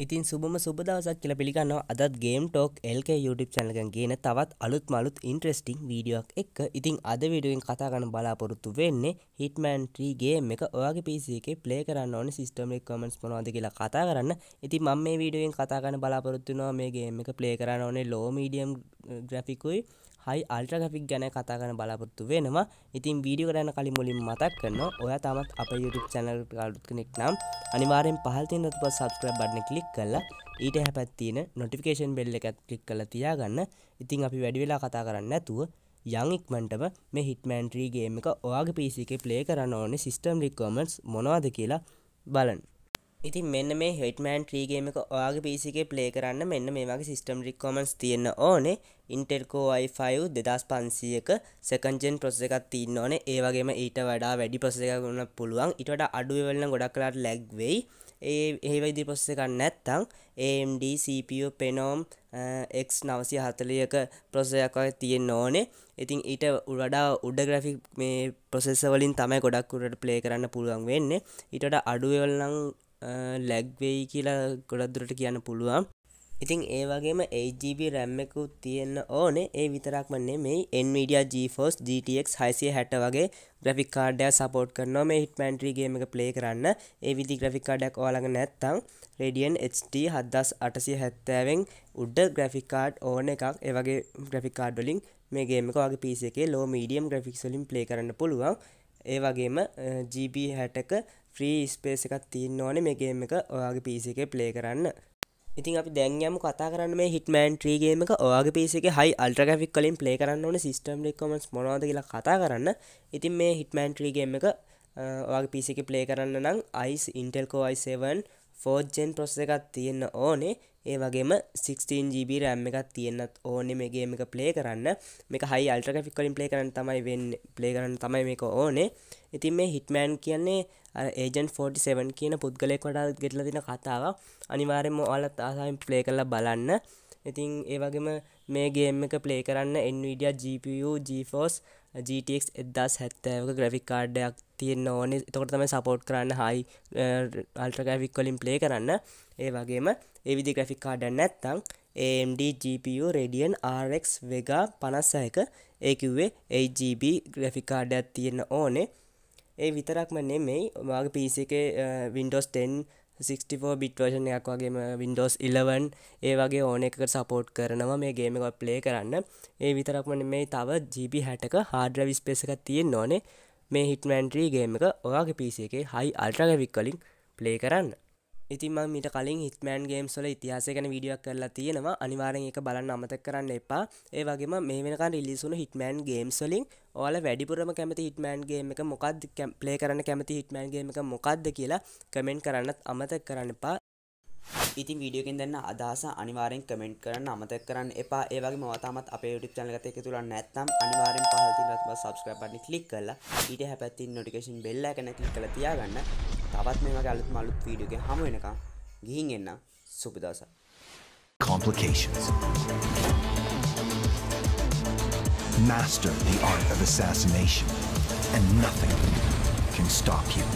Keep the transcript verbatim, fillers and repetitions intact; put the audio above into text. ඉතින් සුබම සුබ දවසක් කියලා පිළිගන්නවා අදත් Game Talk L K YouTube channel එකෙන් ගේන තවත් අලුත්ම අලුත් interesting video එකක් එක්ක. ඉතින් අද video එකෙන් කතා කරන්න බලාපොරොත්තු වෙන්නේ Hitman three game එක ඔයාගේ P C එකේ play කරන්න ඕනේ system requirements මොනවද කියලා කතා කරන්න. ඉතින් මම මේ video එකෙන් කතා කරන්න බලාපොරොත්තු වෙනවා මේ game එක play කරන්න ඕනේ low medium graphic උයි हाई अल्ट्रा ग्राफिक ගැන කතා කරන්න බලාපොරොත්තු වෙනවා. ඉතින් වීඩියෝ කරන්න කලින් මුලින් මතක් කරනවා ඔයා තාමත් අපේ YouTube channel එකට අලුත් කෙනෙක් නම් අනිවාර්යෙන් පහල තියෙන රතුපත් subscribe button එක click කරලා ඊට හැපත් තියෙන notification bell එකත් click කරලා තියාගන්න. ඉතින් අපි වැඩි වෙලා කතා කරන්නේ නැතුව යන් ඉක්මනටම මේ Hitman three game එක ඔයාගේ P C එකේ play කරන්න ඕනේ system requirements මොනවද කියලා බලන්න. ඉතින් මෙන්න මේ Hitman three game එක ඔයාගේ P C එකේ play කරන්න මෙන්න මේ වගේ system requirements තියෙන්න ඕනේ. Intel Core i five two thousand five hundred second gen processor එකක් තියෙන්න ඕනේ. ඒ වගේම ඊට වඩා වැඩි processor එකක් ගන්නත් පුළුවන්. ඊට වඩා අඩු level නම් ගොඩක් වෙලාට lag වෙයි. ඒ ඒ වගේ processor එකක් නැත්නම් A M D C P U Phenom X nine forty processor එකක් තියෙන්න ඕනේ. ඉතින් ඊට වඩා උඩ graphic මේ processor වලින් තමයි ගොඩක් උඩට play කරන්න පුළුවන් වෙන්නේ. ඊට වඩා අඩු level නම් ලැග් වෙයි කියලා ගොඩක් දුරට කියන්න පුළුවන්. ඉතින් ඒ වගේම eight G B RAM එකකුත් තියෙන්න ඕනේ. ඒ විතරක්ම නෙමෙයි Nvidia GeForce G T X six sixty වගේ graphic card එක support කරනවා මේ Hitman three game එක play කරන්න. ඒ විදි graphic card එකක් ඔයාලඟ නැත්නම් Radeon H T seventy-eight seventy න් උඩ graphic card ඕන එකක්. ඒ වගේ graphic card වලින් මේ game එක ඔයාගේ P C එකේ low medium graphics වලින් play කරන්න පුළුවන්. ඒ වගේම G B sixty ක फ्री स्पेस එකක් තියෙන්න ඕනේ මේ ගේම් එක ඔයාගේ P C එකේ play කරන්න. ඉතින් අපි දැන් යමු කතා කරන්න මේ Hitman three ගේම් එක ඔයාගේ P C එකේ high ultra graphic වලින් play කරන්න ඕනේ system requirements මොනවද කියලා කතා කරන්න. ඉතින් මේ Hitman three ගේම් එක ඔයාගේ P C එකේ play කරන්න නම් Intel Core i seven fourth gen processor එකක් තියෙන්න ඕනේ. ඒ වගේම sixteen G B RAM එකක් තියෙන්නත් ඕනේ මේ ගේම් එක play කරන්න. මේක high ultra graphic වලින් play කරන්න තමයි වෙන්නේ. play කරන්න තමයි මේක ඕනේ. ඉතින් මේ Hitman කියන්නේ एजेंट forty-seven කියන පුද්ගලයෙක් වඩා ගෙටලා දෙන කතාවක්. අනිවාර්යයෙන්ම ඔයාලත් ආසාවෙන් ප්ලේ කරලා බලන්න. ඉතින් ඒ වගේම මේ ගේම් එක ප්ලේ කරන්න Nvidia G P U GeForce G T X ten seventy ක graphic card එකක් තියෙන්න ඕනේ. එතකොට තමයි support කරන්න high ultra graphic වලින් ප්ලේ කරන්න. ඒ වගේම ඒ විදිහේ graphic card එකක් නැත්නම් A M D G P U Radeon R X Vega fifty-six ක A Q A eight G B graphic card එකක් තියෙන්න ඕනේ. ඒ විතරක්ම නෙමෙයි ඔයාගේ P C එකේ Windows ten sixty-four bit version එකක් වගේම Windows eleven ඒ වගේ ඕන එකකට support කරනවා මේ game එක play කරන්න. ඒ විතරක්ම නෙමෙයි තව G B sixty ක hard drive space එකක් තියෙන්න ඕනේ මේ Hitman three game එක ඔයාගේ P C එකේ high ultra graphic වලින් play කරන්න. ඉතින් මම ඊට කලින් Hitman games වල ඉතිහාසය ගැන වීඩියෝ එකක් කරලා තියෙනවා. අනිවාර්යෙන් ඒක බලන්න අමතක කරන්න එපා. ඒ වගේම මේ වෙනකන් රිලීස් වුණු Hitman games වලින් ඔයාලා වැඩිපුරම කැමති Hitman game එක මොකක්ද ප්ලේ කරන්න කැමති Hitman game එක මොකක්ද කියලා කමෙන්ට් කරන්නත් අමතක කරන්න එපා. ඉතින් වීඩියෝ එකෙන් දැනන අදහස අනිවාර්යෙන් කමෙන්ට් කරන්න අමතක කරන්න එපා. ඒ වගේම ඔයා තාමත් අපේ YouTube channel එකට එකතු වෙලා නැත්නම් අනිවාර්යෙන් පහල තියෙන රතුපත් subscribe button එක click කරලා ඊට හැපැත්තින notification bell icon එක click කරලා තියාගන්න. තවත් මේ වගේ අලුත් අලුත් වීඩියෝ එකේ හමු වෙනකම් ගිහින් එන්න සුබ දවසක්. Complications. Master the art of assassination and nothing can stop you.